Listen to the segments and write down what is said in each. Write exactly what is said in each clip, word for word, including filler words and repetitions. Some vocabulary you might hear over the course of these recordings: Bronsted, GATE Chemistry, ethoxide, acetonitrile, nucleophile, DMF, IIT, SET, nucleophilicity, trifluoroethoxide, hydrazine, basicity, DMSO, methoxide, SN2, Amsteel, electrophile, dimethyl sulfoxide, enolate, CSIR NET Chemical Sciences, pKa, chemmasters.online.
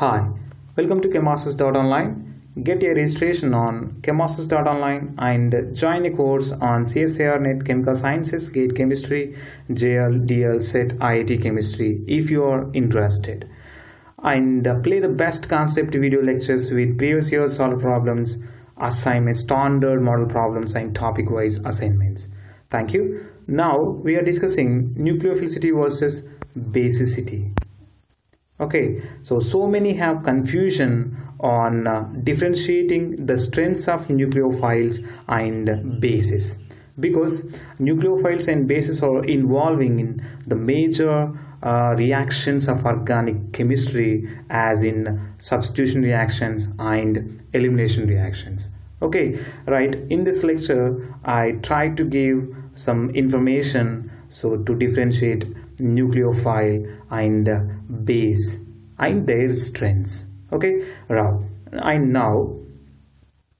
Hi, welcome to ChemMasters dot online. Get your registration on ChemMasters dot online and join a course on C S I R NET Chemical Sciences, GATE Chemistry, J L D L, SET, I I T Chemistry if you are interested. And play the best concept video lectures with previous year's solved problems, assignment standard model problems and topic-wise assignments. Thank you. Now we are discussing nucleophilicity versus basicity. Okay, so so many have confusion on uh, differentiating the strengths of nucleophiles and bases, because nucleophiles and bases are involving in the major uh, reactions of organic chemistry, as in substitution reactions and elimination reactions. Okay, right, in this lecture I try to give some information so to differentiate nucleophile and base and their strengths. Okay, right, and now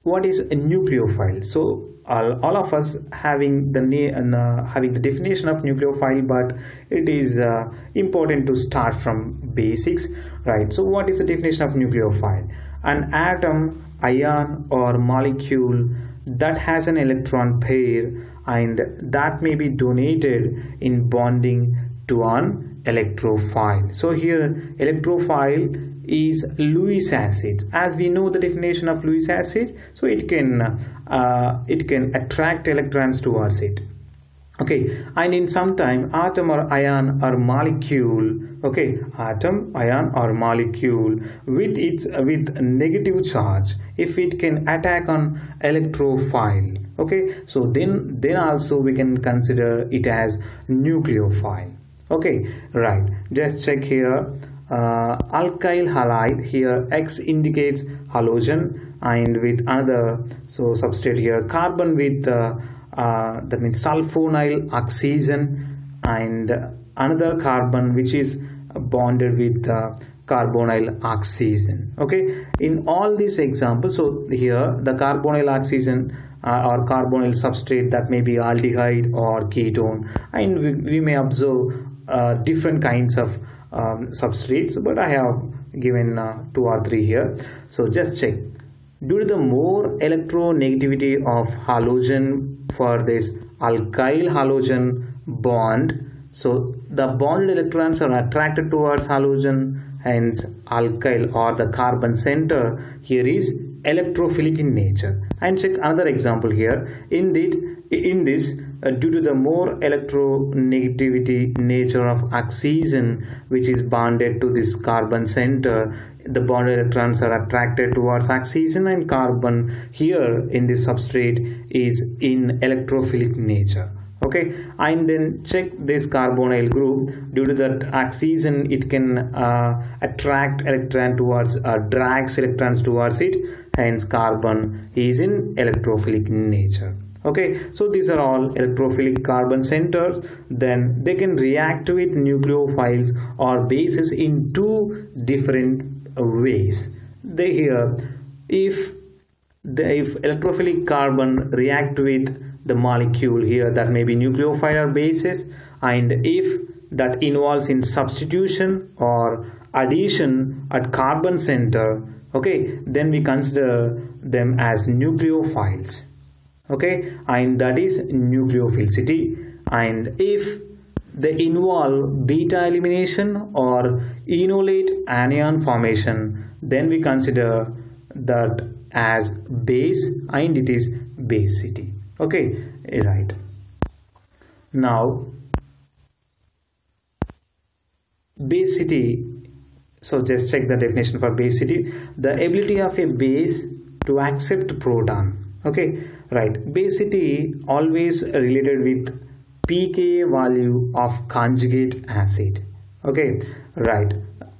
what is a nucleophile? So all, all of us having the uh, having the definition of nucleophile, but it is uh, important to start from basics, right? So what is the definition of nucleophile? An atom, ion or molecule that has an electron pair and that may be donated in bonding to an electrophile. So here electrophile is Lewis acid. As we know the definition of Lewis acid, so it can uh, it can attract electrons towards it. Okay, and in some time atom or ion or molecule, okay, atom, ion or molecule with its with negative charge, if it can attack on electrophile, okay, so then then also we can consider it as nucleophile. Okay, right, just check here. Uh, alkyl halide, here X indicates halogen, and with another so substrate here carbon with uh, uh, that means sulfonyl oxygen, and another carbon which is bonded with uh, carbonyl oxygen. Okay, in all these examples, so here the carbonyl oxygen Uh, or carbonyl substrate, that may be aldehyde or ketone, and we, we may observe uh, different kinds of um, substrates, but I have given uh, two or three here. So just check, due to the more electronegativity of halogen for this alkyl halogen bond, so the bonded electrons are attracted towards halogen, hence alkyl or the carbon center here is electrophilic in nature. And check another example here. In that, in this, uh, due to the more electronegativity nature of oxygen, which is bonded to this carbon center, the bonded electrons are attracted towards oxygen, and carbon here in this substrate is in electrophilic nature. Okay, and then check this carbonyl group, due to that oxygen it can uh, attract electron towards uh, drags electrons towards it, hence carbon is in electrophilic nature. Okay, so these are all electrophilic carbon centers. Then they can react with nucleophiles or bases in two different ways. They here if the if electrophilic carbon react with the molecule here, that may be nucleophile or bases, and if that involves in substitution or addition at carbon center, okay, then we consider them as nucleophiles. Okay, and that is nucleophilicity. And if they involve beta elimination or enolate anion formation, then we consider that as base, and it is basicity. Okay, right, now basicity. So just check the definition for basicity, the ability of a base to accept proton. Okay, right, basicity always related with pKa value of conjugate acid. Okay, right,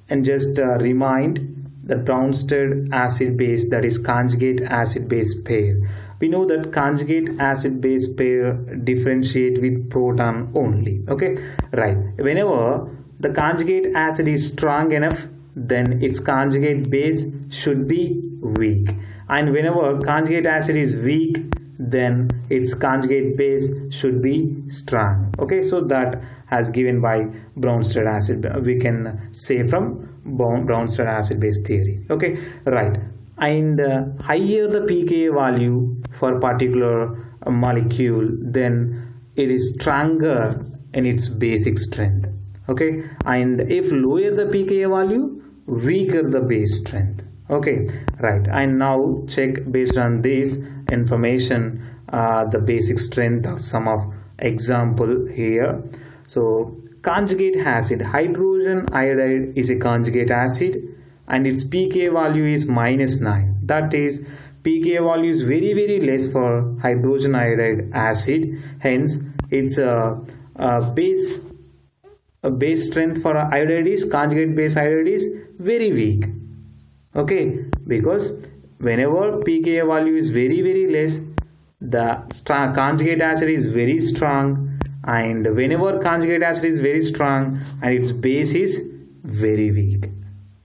and just uh, remind the Bronsted acid base, that is conjugate acid base pair. We know that conjugate acid base pair differentiate with proton only. Okay, right, whenever the conjugate acid is strong enough, then its conjugate base should be weak, and whenever conjugate acid is weak, then its conjugate base should be strong. Okay, so that as given by Bronsted acid, we can say from Bronsted acid base theory. Okay, right. And uh, higher the pKa value for particular molecule, then it is stronger in its basic strength. Okay, and if lower the pKa value, weaker the base strength. Okay, right. And now check based on this information uh, the basic strength of some of example here. So conjugate acid, hydrogen iodide is a conjugate acid and its pKa value is minus nine. That is, pKa value is very very less for hydrogen iodide acid, hence its uh, uh, base uh, base strength for iodide is, conjugate base iodide is very weak. Okay, because whenever pKa value is very very less, the strong conjugate acid is very strong, and whenever conjugate acid is very strong and its base is very weak.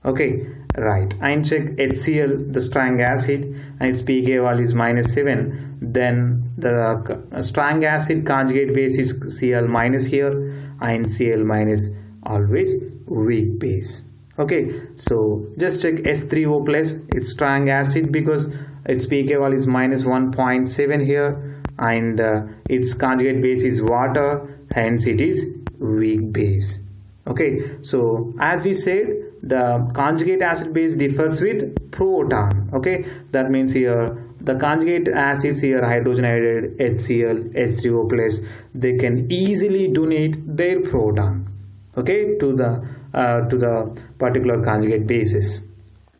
Okay, right. And check HCl, the strong acid, and its pKa value is minus seven. Then the uh, strong acid conjugate base is Cl minus here, and Cl minus always weak base. Okay, so just check S three O plus, it's strong acid because its pKa value is minus one point seven here, and uh, its conjugate base is water, hence it is weak base. Okay, so as we said, the conjugate acid base differs with proton. Okay, that means here the conjugate acids here, hydrogen iodide, HCl, S three O plus, they can easily donate their proton, okay, to the Uh, to the particular conjugate bases.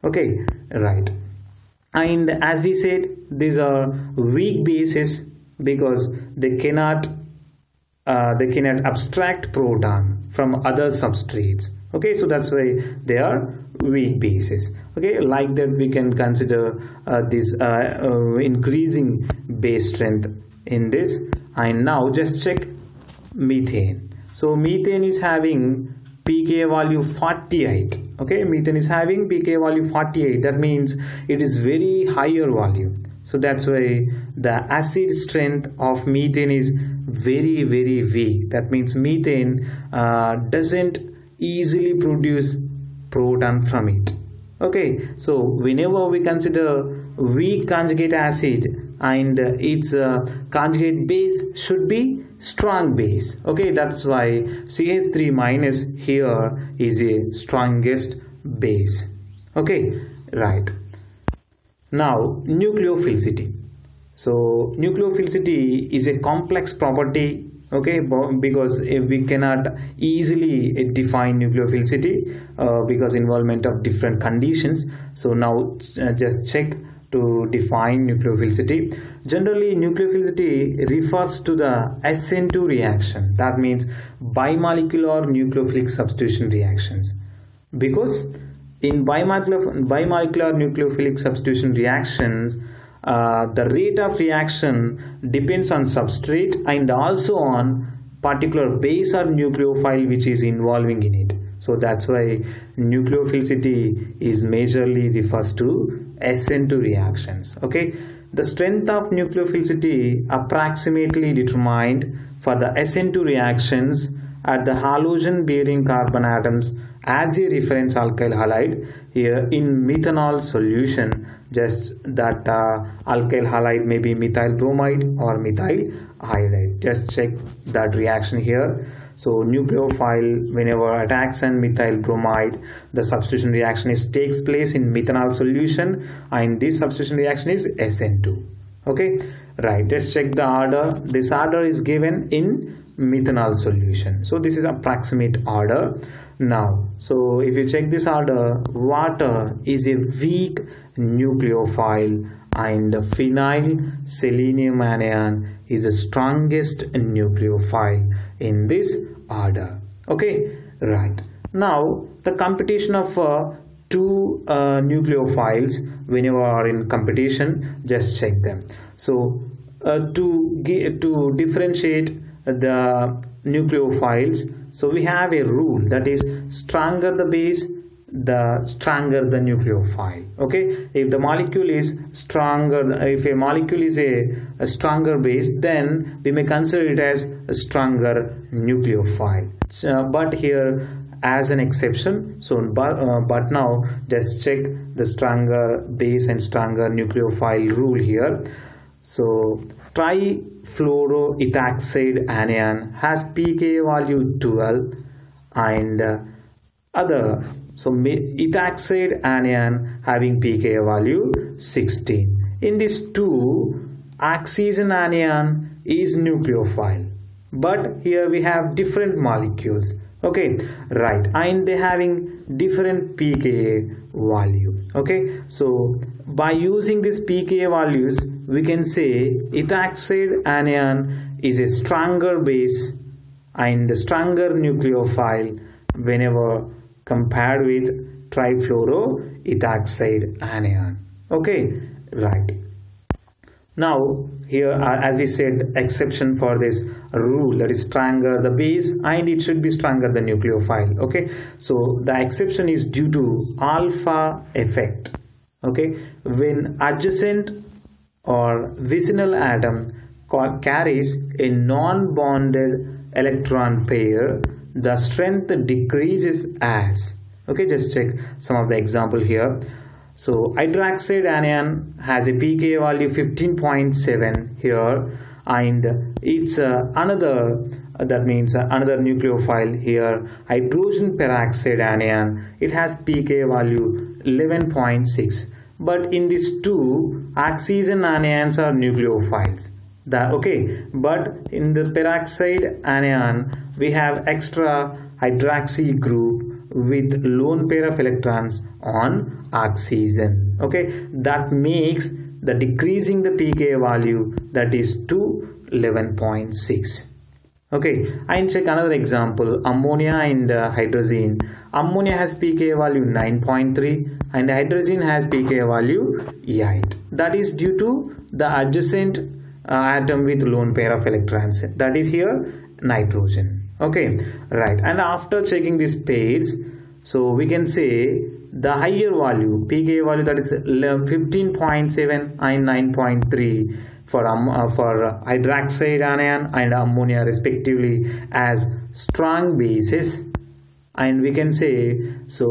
Okay, right. And as we said, these are weak bases because they cannot uh, they cannot abstract proton from other substrates. Okay, so that's why they are weak bases. Okay, like that we can consider uh, this uh, uh, increasing base strength in this. And now just check methane. So methane is having pKa value forty-eight. Okay, methane is having pKa value forty-eight. That means it is very higher value. So that's why the acid strength of methane is very very weak. That means methane uh, doesn't easily produce proton from it. Okay, so whenever we consider weak conjugate acid and its uh, conjugate base should be strong base. Okay, that's why C H three minus here is a strongest base. Okay, right. Now nucleophilicity. So nucleophilicity is a complex property, okay, because we cannot easily define nucleophilicity uh, because involvement of different conditions. So now uh, just check to define nucleophilicity. Generally, nucleophilicity refers to the S N two reaction, that means bimolecular nucleophilic substitution reactions, because in bimolecular, bimolecular nucleophilic substitution reactions, uh, the rate of reaction depends on substrate and also on particular base or nucleophile which is involving in it. So that's why nucleophilicity is majorly refers to S N two reactions. Okay, the strength of nucleophilicity approximately determined for the S N two reactions at the halogen bearing carbon atoms as a reference alkyl halide here in methanol solution. Just that uh, alkyl halide may be methyl bromide or methyl iodide. Just check that reaction here. So nucleophile whenever attacks on methyl bromide, the substitution reaction is takes place in methanol solution, and this substitution reaction is S N two. Okay, right. Let's check the order. This order is given in methanol solution. So this is approximate order. Now, so if you check this order, water is a weak nucleophile and phenyl selenium anion is the strongest nucleophile in this order. Okay, right. Now the competition of uh, two uh, nucleophiles whenever are in competition, just check them. So uh, to to differentiate the nucleophiles, so we have a rule, that is, stronger the base, the stronger the nucleophile. Okay, if the molecule is stronger, if a molecule is a, a stronger base, then we may consider it as a stronger nucleophile. Uh, but here as an exception, so but, uh, but now just check the stronger base and stronger nucleophile rule here. So trifluoroethoxide anion has pKa value twelve and uh, other, so ethoxide anion having pKa value sixteen. In these two, oxygen anion is nucleophile, but here we have different molecules. Okay, right, and they having different pKa value. Okay, so by using these pKa values, we can say ethoxide anion is a stronger base and the stronger nucleophile whenever compared with trifluoroethoxide anion. Okay, right. Now here are, as we said, exception for this rule, that is stronger the base and it should be stronger the nucleophile. Okay, so the exception is due to alpha effect. Okay, when adjacent or vicinal atom carries a non-bonded electron pair, the strength decreases as. Okay, just check some of the example here. So hydroxide anion has a pKa value fifteen point seven here, and it's uh, another, that means uh, another nucleophile here, hydrogen peroxide anion, it has pKa value eleven point six. But in these two, oxygen anions are nucleophiles. The, okay, but in the peroxide anion we have extra hydroxy group with lone pair of electrons on oxygen. Okay, that makes the decreasing the pKa value, that is to eleven point six. Okay, and check another example, ammonia and uh, hydrazine. Ammonia has pKa value nine point three and hydrazine has pKa value eight. That is due to the adjacent Uh, atom with lone pair of electrons, that is here nitrogen. Okay, right, and after checking these pairs, so we can say the higher value pKa value, that is fifteen point seven and nine point three for um, uh, for hydroxide anion and ammonia respectively as strong bases, and we can say, so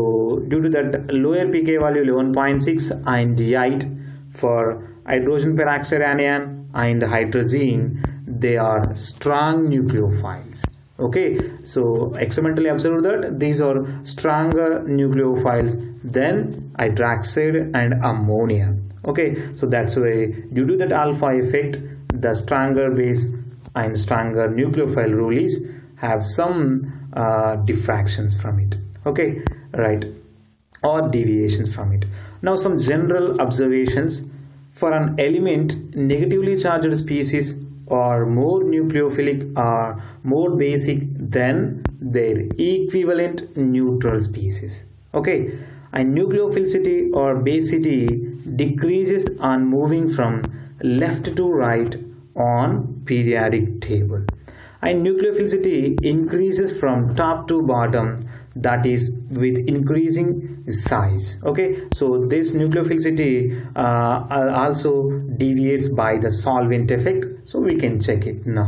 due to that lower pKa value eleven point six and eight for hydrogen peroxide anion and hydrazine, they are strong nucleophiles. Okay, so experimentally observe that these are stronger nucleophiles than hydroxide and ammonia. Okay, so that's why due to that alpha effect, the stronger base and stronger nucleophile rules have some uh, diffractions from it. Okay, right, or deviations from it. Now some general observations. For an element, negatively charged species are more nucleophilic or more basic than their equivalent neutral species. Okay, and nucleophilicity or basicity decreases on moving from left to right on periodic table, and nucleophilicity increases from top to bottom, that is with increasing size. Okay, so this nucleophilicity uh, also deviates by the solvent effect, so we can check it now.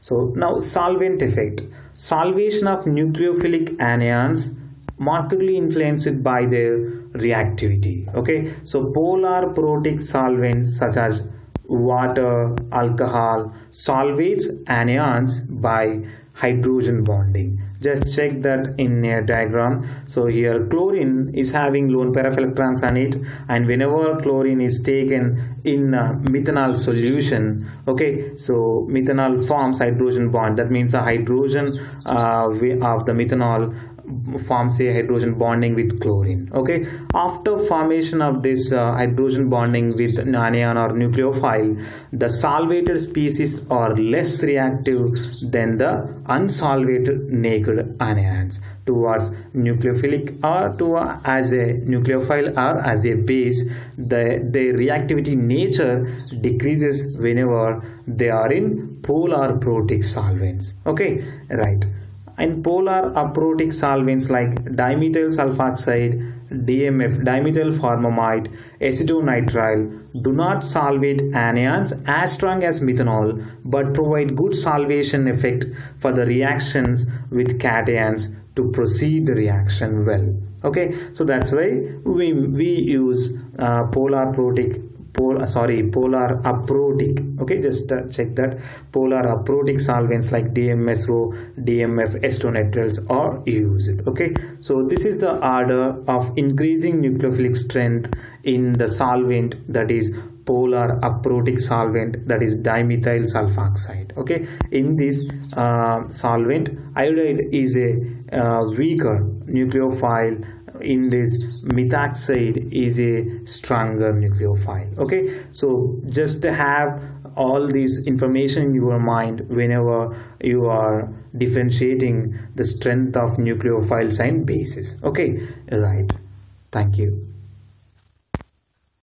So now solvent effect, solvation of nucleophilic anions markedly influenced by their reactivity. Okay, so polar protic solvents such as water, alcohol solvates anions by hydrogen bonding. Just check that in a diagram. So here chlorine is having lone pair of electrons on it, and whenever chlorine is taken in uh, methanol solution, okay, so methanol forms hydrogen bond, that means a hydrogen uh, of the methanol forms a hydrogen bonding with chlorine. Okay, after formation of this uh, hydrogen bonding with anion or nucleophile, the solvated species are less reactive than the unsolvated naked anions towards nucleophilic or to uh, as a nucleophile or as a base. The the reactivity nature decreases whenever they are in polar protic solvents. Okay, right, in polar aprotic solvents like dimethyl sulfoxide, D M F, dimethyl formamide, acetonitrile do not solvate anions as strong as methanol but provide good solvation effect for the reactions with cations to proceed the reaction well. Okay, so that's why we we use uh, polar aprotic Polar, sorry, polar aprotic. Okay, just uh, check that. Polar aprotic solvents like D M S O, D M F, acetonitriles are used. Okay, so this is the order of increasing nucleophilic strength in the solvent, that is polar aprotic solvent, that is dimethyl sulfoxide. Okay, in this uh, solvent, iodide is a uh, weaker nucleophile. In this, methoxide is a stronger nucleophile. Okay, so just have all this information in your mind whenever you are differentiating the strength of nucleophiles and bases. Okay, right. Thank you.